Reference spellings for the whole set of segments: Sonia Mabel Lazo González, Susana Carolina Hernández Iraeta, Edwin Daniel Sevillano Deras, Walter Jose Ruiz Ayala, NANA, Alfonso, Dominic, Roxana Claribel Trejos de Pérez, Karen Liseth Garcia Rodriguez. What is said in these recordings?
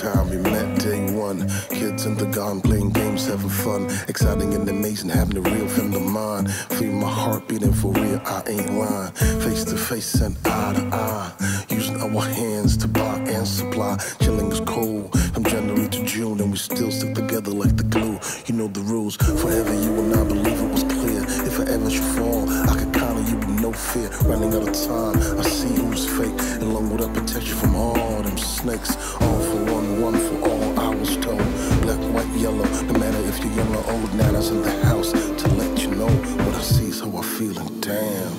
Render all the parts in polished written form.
time we met, day one. Kids in the garden playing games, having fun. Exciting and amazing, having a real friend of mine. Feel my heart beating for real, I ain't lying. Face to face and eye to eye. Using our hands to buy and supply. Chilling is cold, from January to June. And we still stick together like the glue. You know the rules, forever you and I believe it was clear. If I ever should fall, I could count on you with no fear. Running out of time, I see who's fake. And long with that protection from all them snakes. All for one, one for all, I was told. Black, white, yellow, no matter if you're young or old. Nana's in the house to let you know what I see is how I feel. And damn,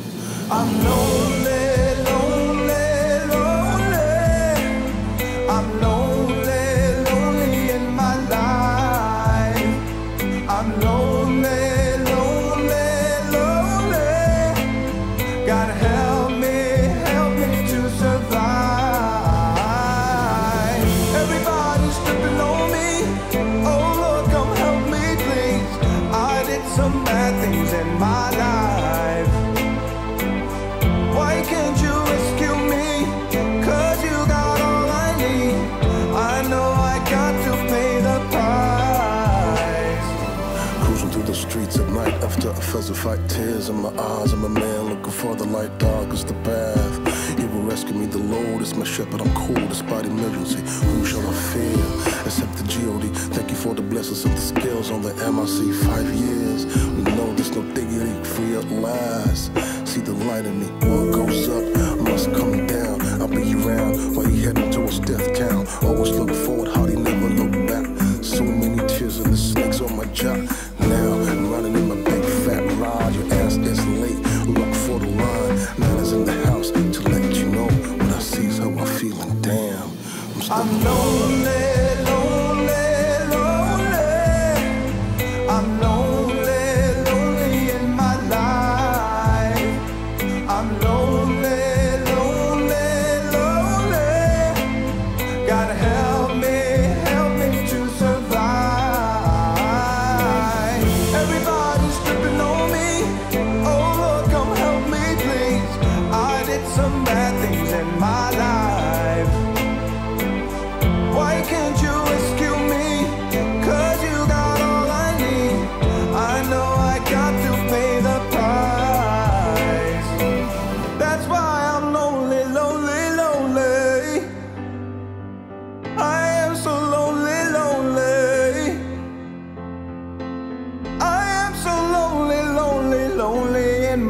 I'm lonely, lonely, lonely. I'm lonely. Fuzzy fight, tears in my eyes. I'm a man looking for the light, dark is the path. You will rescue me, the Lord is my shepherd. I'm cool despite emergency. Who shall I fear? Except the G.O.D. Thank you for the blessings of the skills on the MIC. 5 years. We know there's no dignity, free up lies. See the light in me. What goes up must come down. I'll be around while you heading towards death town. Always look forward, hardly never look back. So many tears and the snakes on my job. Now I'm running in my big fat rod. Your ass is late. Look for the line. Nana's in the house to let you know what I see is how I'm feeling. Damn, I'm lonely.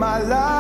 My life.